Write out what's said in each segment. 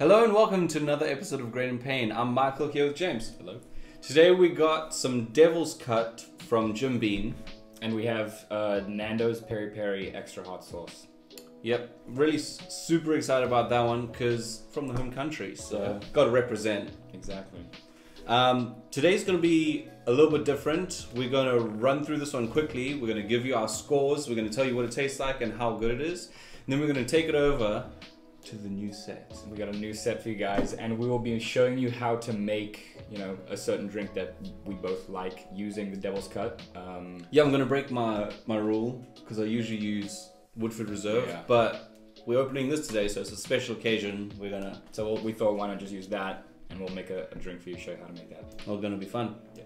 Hello and welcome to another episode of Grain n' Pain. I'm Michael here with James. Hello. Today we got some Devil's Cut from Jim Beam. And we have Nando's Peri Peri extra hot sauce. Yep, really super excited about that one because from the home country, so yeah. Got to represent. Exactly. Today's going to be a little bit different. We're going to run through this one quickly. We're going to give you our scores. We're going to tell you what it tastes like and how good it is. And then we're going to take it over to the new set. We got a new set for you guys, and we will be showing you how to make, you know, a certain drink that we both like using the Devil's Cut. Yeah, I'm gonna break my rule because I usually use Woodford Reserve, yeah. But we're opening this today, so it's a special occasion. We're gonna. So we thought, why not just use that, and we'll make a drink for you, show you how to make that. Well, gonna be fun. Yeah.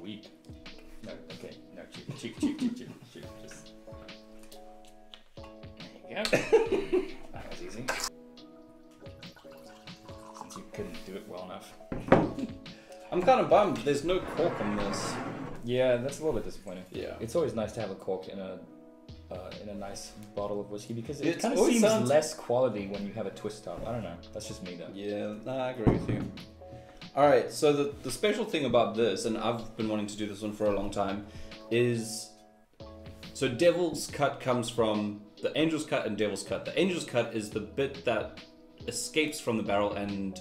Weak. No. Okay. No. Cheap. Just. There you go. That was easy. Since you couldn't do it well enough. I'm kind of bummed there's no cork on this. Yeah, that's a little bit disappointing. Yeah. It's always nice to have a cork in a nice bottle of whiskey because it kind of seems less quality when you have a twist top. I don't know. That's just me though. Yeah, no, I agree with you. Alright, so the special thing about this, and I've been wanting to do this one for a long time, is so Devil's Cut comes from the Angel's Cut and Devil's Cut. The Angel's Cut is the bit that escapes from the barrel and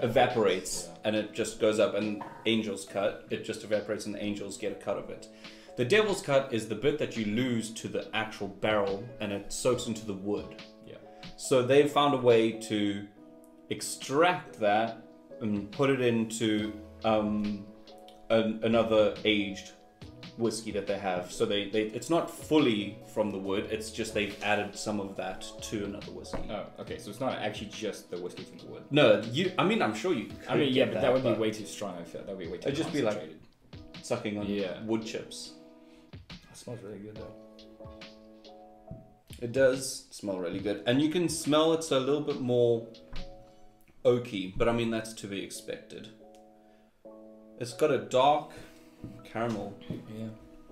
evaporates, yeah. And it just goes up. And Angel's Cut, it just evaporates and the angels get a cut of it. The Devil's Cut is the bit that you lose to the actual barrel and it soaks into the wood. Yeah. So they've found a way to extract that and put it into another aged whiskey that they have, so they it's not fully from the wood, it's just they've added some of that to another whiskey. Oh, okay, so it's not actually just the whiskey from the wood. No, I'm sure you could. I mean, yeah, but that would be way too strong, I feel. That would be way too concentrated. It'd just be like sucking on, yeah, wood chips. That smells really good though. It does smell really good, and you can smell it's a little bit more oaky, but I mean, that's to be expected. It's got a dark caramel, yeah,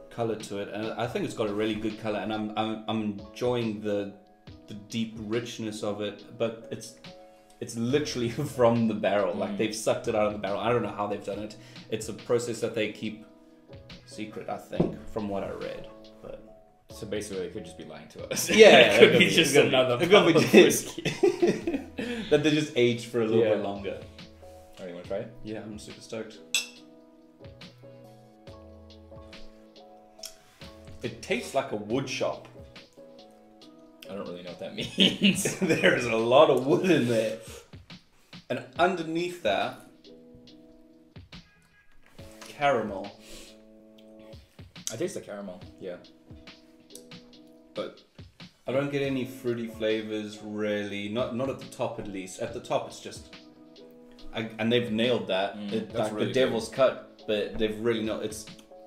color to it, and I think it's got a really good color, and I'm enjoying the deep richness of it, but it's literally from the barrel, like they've sucked it out of the barrel. I don't know how they've done it. It's a process that they keep secret, I think, from what I read. But so basically, it could just be lying to us. Yeah, it could be just another bottle of whiskey that they just aged for a little, yeah, bit longer. Alright, you want to try it? Yeah, I'm super stoked. It tastes like a wood shop. I don't really know what that means. There is a lot of wood in there. And underneath that, caramel. I taste the caramel, yeah. But I don't get any fruity flavors really, not at the top at least. At the top it's just, and they've nailed that. It's like really the Devil's Cut, but they've really not, it's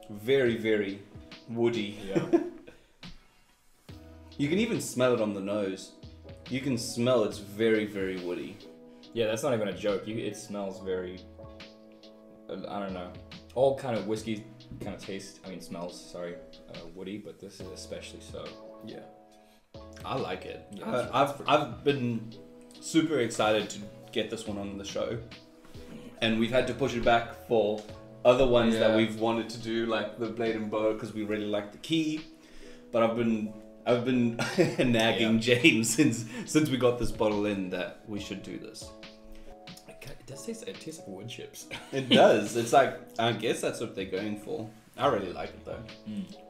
very, very woody. Yeah. You can even smell it on the nose. You can smell it's very, very woody. Yeah, that's not even a joke. It smells very, I don't know. All kind of whiskey kind of taste, I mean smells, sorry, woody, but this is especially so. Yeah. I like it. Yeah, I've been super excited to get this one on the show. And we've had to push it back for other ones, yeah, that we've wanted to do, like the Blade and Bow, because we really like the key. But I've been nagging, yeah, James since we got this bottle in that we should do this. It does taste. It tastes like wood chips. It does. It's like, I guess that's what they're going for. I really like it though.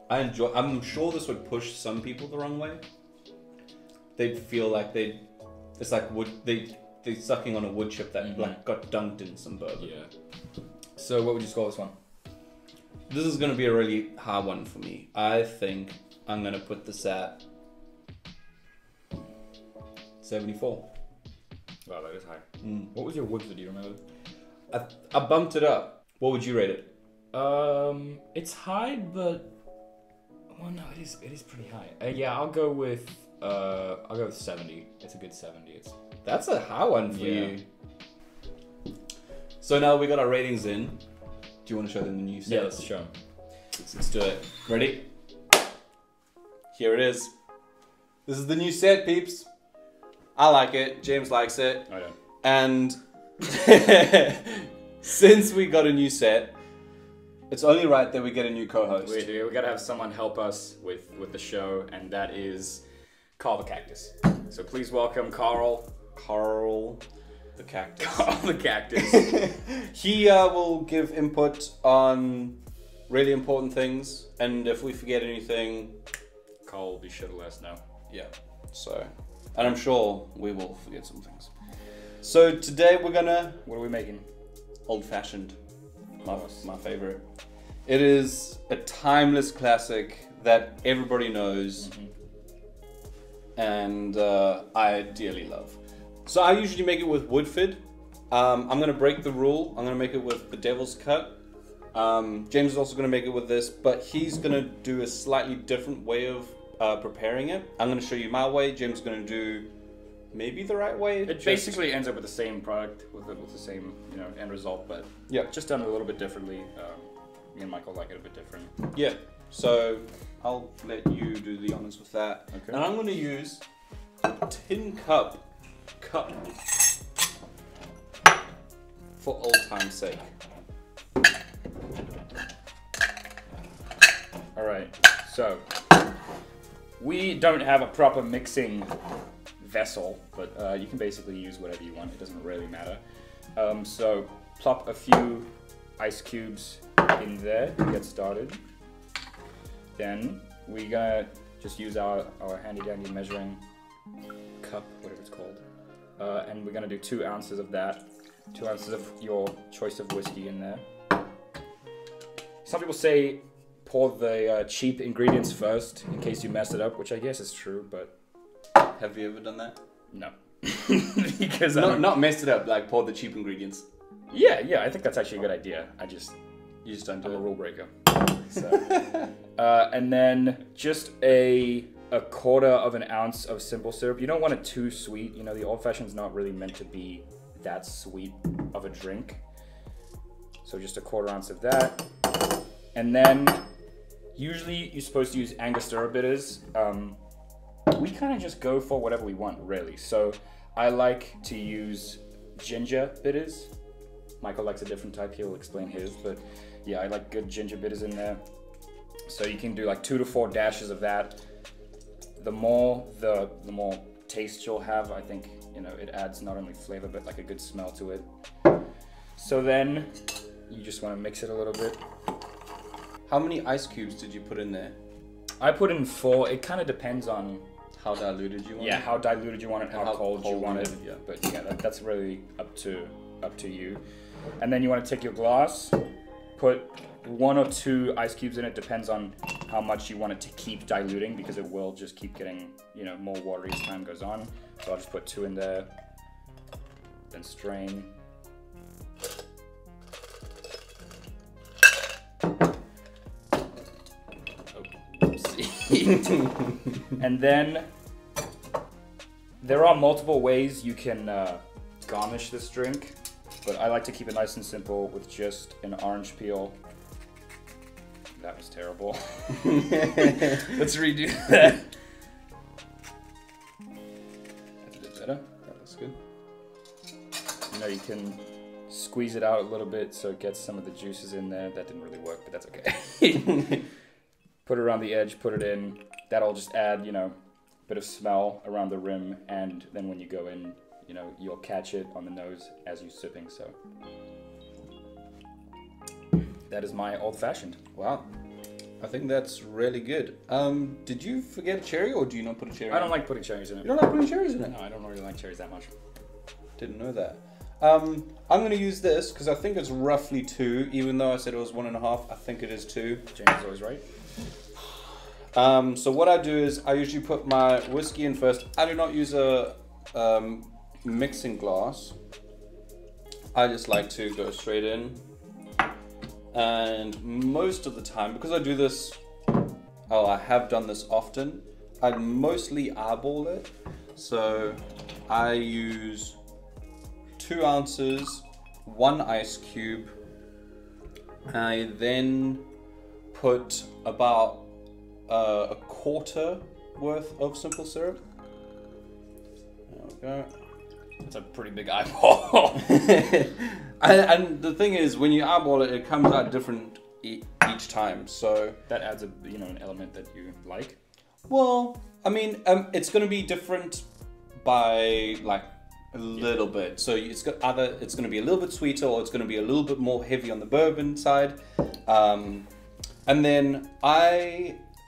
I enjoy. I'm sure this would push some people the wrong way. They'd feel like they. It's like wood. They're sucking on a wood chip that like got dunked in some bourbon. Yeah. So what would you score this one? This is going to be a really hard one for me. I think I'm going to put this at 74. Wow, that is high. What was your Woodford, do you remember? I bumped it up. What would you rate it? It's high, but well, no, it is pretty high. Yeah, I'll go with 70. It's a good 70. That's a high one for, yeah, you. So now we got our ratings in. Do you want to show them the new set? Yeah, let's show them. Let's do it. Ready? Here it is. This is the new set, peeps. I like it. James likes it. I don't. And since we got a new set, it's only right that we get a new co-host. We do. We gotta have someone help us with the show, and that is Carl the Cactus. So please welcome Carl. Carl the Cactus. Carl the Cactus. He will give input on really important things, and if we forget anything, Carl will be sure to let us know. Yeah. So, and I'm sure we will forget some things. So today we're gonna. What are we making? Old fashioned. My favorite. It is a timeless classic that everybody knows, and I dearly love. So I usually make it with Woodford. I'm gonna break the rule. I'm gonna make it with the Devil's Cut. James is also gonna make it with this, but he's gonna do a slightly different way of preparing it. I'm gonna show you my way. James is gonna do maybe the right way. It basically ends up with the same product, with the same, you know, end result, but yeah, just done a little bit differently. Me and Michael like it a bit different. Yeah, so I'll let you do the honors with that. Okay. And I'm gonna use a tin cup for old time's sake. All right, so we don't have a proper mixing vessel, but you can basically use whatever you want. It doesn't really matter. So plop a few ice cubes in there to get started. Then we're gonna just use our handy dandy measuring cup, whatever it's called, and we're gonna do 2 ounces of that, 2 ounces of your choice of whiskey in there. Some people say pour the cheap ingredients first in case you mess it up, which I guess is true, but have you ever done that? No. Because not messed it up, like pour the cheap ingredients. Yeah, I think that's actually a good idea. You just don't do it. I'm a rule breaker. So, and then just a 1/4 ounce of simple syrup. You don't want it too sweet. You know, the old fashioned's not really meant to be that sweet of a drink. So just a 1/4 ounce of that. And then usually you're supposed to use Angostura bitters. We kind of just go for whatever we want, really. So I like to use ginger bitters. Michael likes a different type. He'll explain his, but yeah, I like good ginger bitters in there. So you can do like 2 to 4 dashes of that. The more taste you'll have, I think, you know, it adds not only flavor, but like a good smell to it. So then you just want to mix it a little bit. How many ice cubes did you put in there? I put in 4. It kind of depends on how diluted you want it. Yeah, how diluted you want it, how cold you want it. Yeah. But yeah, that's really up to you. And then you want to take your glass, put 1 or 2 ice cubes in it. Depends on how much you want it to keep diluting, because it will just keep getting, you know, more watery as time goes on. So I'll just put 2 in there, then strain. And then there are multiple ways you can garnish this drink, but I like to keep it nice and simple with just an orange peel. That was terrible. Let's redo that. That's a bit better. That looks good. You know, you can squeeze it out a little bit so it gets some of the juices in there. That didn't really work, but that's okay. Put it around the edge, put it in. That'll just add, you know, a bit of smell around the rim, and then when you go in, you know, you'll catch it on the nose as you're sipping, so. That is my old-fashioned. Wow. I think that's really good. Did you forget a cherry, or do you not put a cherry in it? I don't like putting cherries in it. You don't like putting cherries in it? No, I don't really like cherries that much. Didn't know that. I'm gonna use this, because I think it's roughly 2, even though I said it was 1.5, I think it is 2. James is always right. So what I do is I usually put my whiskey in first. I do not use a mixing glass. I just like to go straight in. And most of the time, because I do this, I have done this often, I mostly eyeball it. So I use 2 ounces, 1 ice cube. I then put about 1/4 worth of simple syrup. like that. That's a pretty big eyeball. and the thing is, when you eyeball it, it comes out different each time. So that adds a an element that you like. Well, I mean, it's going to be different by like a little bit. So it's going to be a little bit sweeter, or it's going to be a little bit more heavy on the bourbon side. And then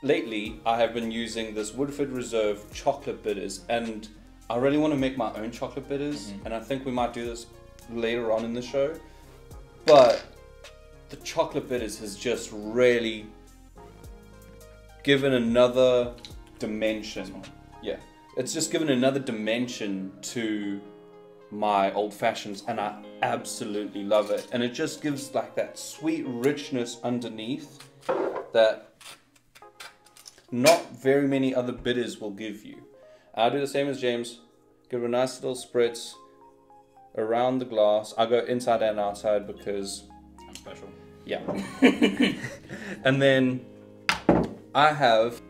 lately I have been using this Woodford Reserve chocolate bitters, and I really want to make my own chocolate bitters, and I think we might do this later on in the show. But the chocolate bitters has just really given another dimension. Yeah, it's just given another dimension to my old fashions, and I absolutely love it. And it just gives like that sweet richness underneath that not very many other bitters will give you. I'll do the same as James, give it a nice little spritz around the glass. I'll go inside and outside because I'm special. Yeah. And then I have,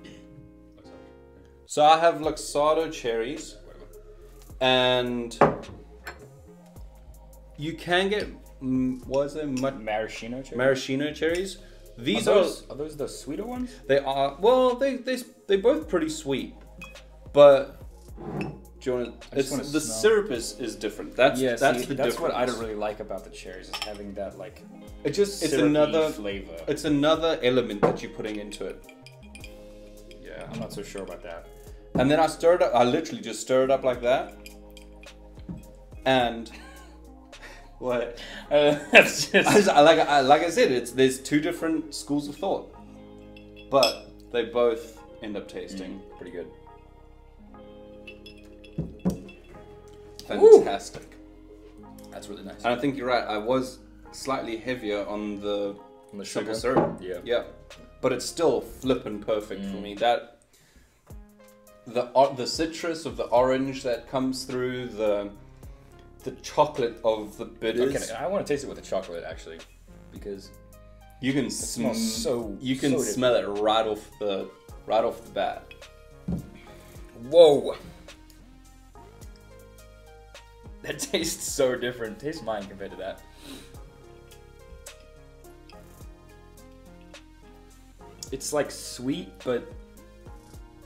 so I have Luxardo cherries, and you can get, what is it? Maraschino cherries. Maraschino cherries. These are those the sweeter ones? They are. Well, they're both pretty sweet, but do you want to? The syrup is different. That's what I don't really like about the cherries, is having that like. It's another flavor. It's another element that you're putting into it. Yeah, I'm not so sure about that. And then I stir it up. I literally just stir it up like that, and. What? Like I said, there's two different schools of thought, but they both end up tasting pretty good. Fantastic. Ooh. That's really nice. And I think you're right. I was slightly heavier on the simple syrup. Yeah. Yeah. But it's still flippin' perfect for me. That the citrus of the orange that comes through the chocolate of the bitters. Okay, I want to taste it with the chocolate actually, because you can smell smell it right off the bat. Whoa, that tastes so different. Taste mine compared to that. It's like sweet, but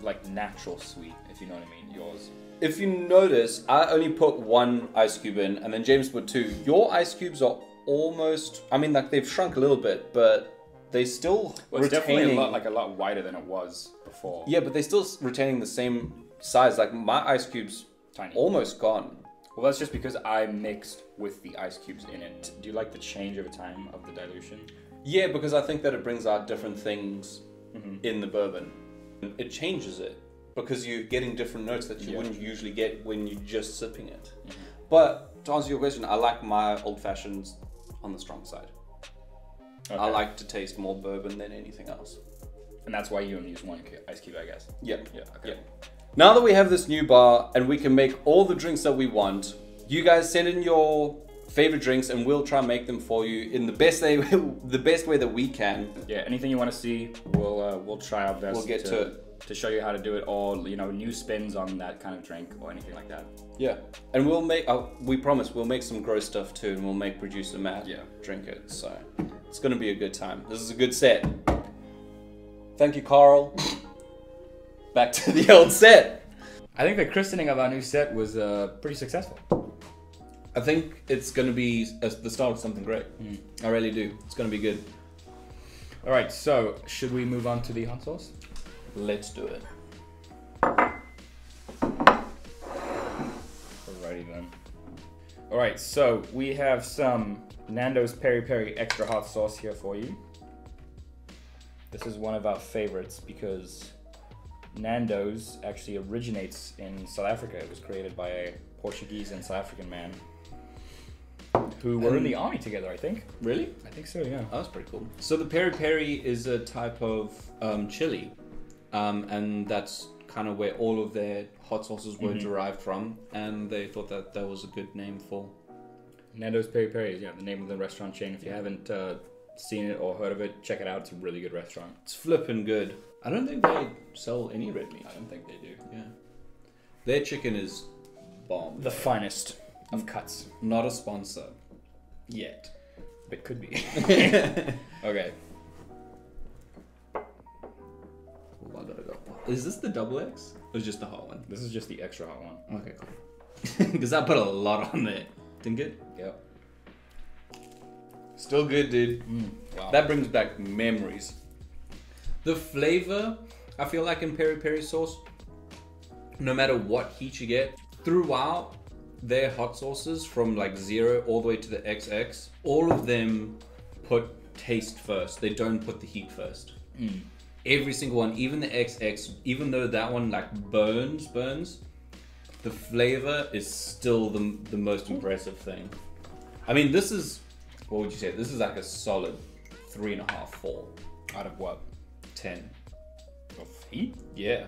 like natural sweet, if you know what I mean. Yours. If you notice, I only put one ice cube in, and then James put two. Your ice cubes are almost, I mean, like they've shrunk a little bit, but they still it's definitely a lot wider than it was before. Yeah, but they're still retaining the same size. Like my ice cube's tiny, almost gone. Well, that's just because I mixed with the ice cubes in it. Do you like the change over time of the dilution? Yeah, because I think that it brings out different things in the bourbon. It changes it, because you're getting different notes that you wouldn't usually get when you're just sipping it. But to answer your question, I like my old fashions on the strong side. Okay. I like to taste more bourbon than anything else. And that's why you only use one ice cube, I guess. Yeah. Yeah. Okay. Yeah. Now that we have this new bar and we can make all the drinks that we want, you guys send in your favorite drinks and we'll try and make them for you in the best way that we can. Yeah. Anything you want to see, we'll try our best. We'll get to it. To show you how to do it, or new spins on that kind of drink or anything like that. Yeah, and we'll make. We promise we'll make some gross stuff too, and we'll make producer Matt drink it. So it's gonna be a good time. This is a good set. Thank you, Carl. Back to the old set. I think the christening of our new set was pretty successful. I think it's gonna be the start of something great. I really do. It's gonna be good. All right, so should we move on to the hot sauce? Let's do it. Alrighty then. Alright, so we have some Nando's Peri Peri extra hot sauce here for you. This is one of our favorites because Nando's actually originates in South Africa. It was created by a Portuguese and South African man who were in the army together, I think. Really? I think so, yeah. That was pretty cool. So the Peri Peri is a type of chili. And that's kind of where all of their hot sauces were derived from, and they thought that that was a good name for Nando's Peri Peri. Yeah, the name of the restaurant chain. If you haven't seen it or heard of it, check it out. It's a really good restaurant. It's flippin' good. I don't think they sell any red meat. I don't think they do. Yeah, their chicken is bomb. The finest of cuts. Not a sponsor. Yet. But could be. Okay. Hold on, go. Is this the double X? Or just the hot one? This is just the extra hot one. Okay, cool. Because I put a lot on there. Didn't it? Yep. Still good, dude. Mm, wow. That brings back memories. The flavor, I feel like in peri peri sauce, no matter what heat you get, throughout their hot sauces from like 0 all the way to the XX, all of them put taste first. They don't put the heat first. Mm. Every single one, even the XX, even though that one like burns, the flavor is still the most impressive thing. I mean, this is, what would you say? This is like a solid 3.5, 4. Out of what? 10. Of heat? Yeah.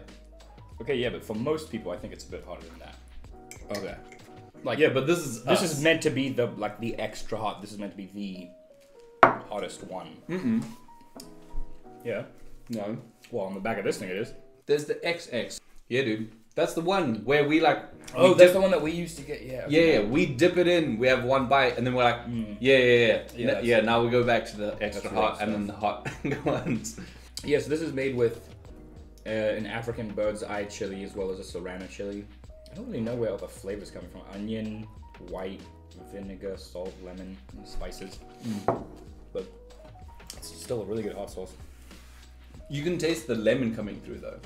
Okay, yeah, but for most people, I think it's a bit harder than that. Okay. Like, yeah, but this is meant to be the like the extra hot. This is meant to be the hottest one. Mm-hmm. Yeah. No. Well, on the back of this thing it is. There's the XX. Yeah, dude. That's the one where we like... Oh, that's the one that we used to get, yeah. Yeah, okay. Yeah, we dip it in, we have one bite, and then we're like, yeah, now we go back to the extra hot and then the hot ones. Yeah, so this is made with an African bird's eye chili as well as a serrano chili. I don't really know where all the flavors come from. Onion, white, vinegar, salt, lemon, and spices. Mm. But it's still a really good hot sauce. You can taste the lemon coming through though.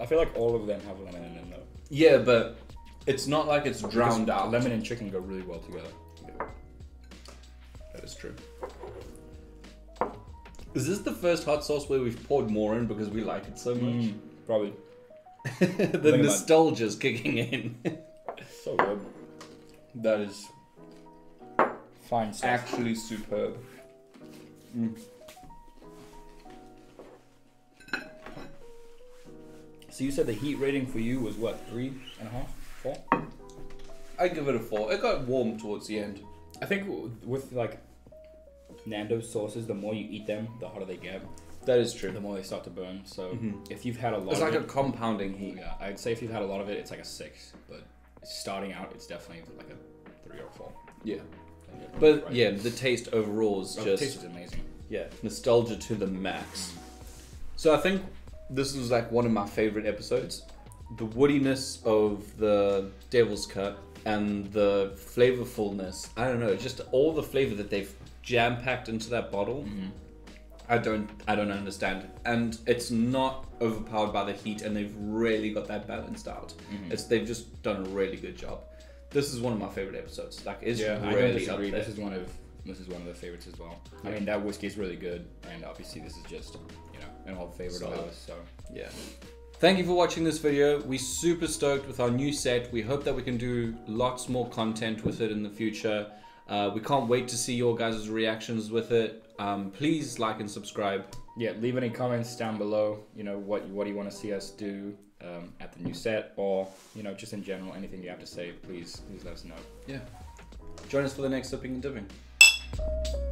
I feel like all of them have lemon in them though. Yeah, but it's not like it's drowned out. Lemon and chicken go really well together. Yeah. That is true. Is this the first hot sauce where we've poured more in because we like it so much? Mm, probably. The nostalgia's kicking in. So good. That is fine sauce. Actually superb. Mm. So you said the heat rating for you was what, 3.5, 4? I give it a 4. It got warm towards the end. I think with like Nando's sauces, the more you eat them, the hotter they get. That is true. The more they start to burn. So if you've had a lot, it's like a compounding heat. Yeah, I'd say if you've had a lot of it, it's like a 6. But starting out, it's definitely like a 3 or 4. Yeah. But right. Yeah, the taste overall is just the taste is amazing. Yeah, nostalgia to the max. So I think this was like one of my favorite episodes. The woodiness of the Devil's Cut and the flavorfulness. I don't know, just all the flavor that they've jam-packed into that bottle. Mm-hmm. I don't understand. And it's not overpowered by the heat and they've really got that balanced out. Mm-hmm. They've just done a really good job. This is one of my favorite episodes. Like it's really up there. This is one of the favorites as well. Yeah. I mean, that whiskey is really good, and obviously this is just, you know, an old favorite of ours, so yeah. Thank you for watching this video. We're super stoked with our new set. We hope that we can do lots more content with it in the future. We can't wait to see your guys' reactions with it. Please like and subscribe. Yeah, leave any comments down below, you know, what do you want to see us do at the new set, or, you know, just in general, anything you have to say, please let us know. Yeah. Join us for the next Sipping and Dipping. Thank you.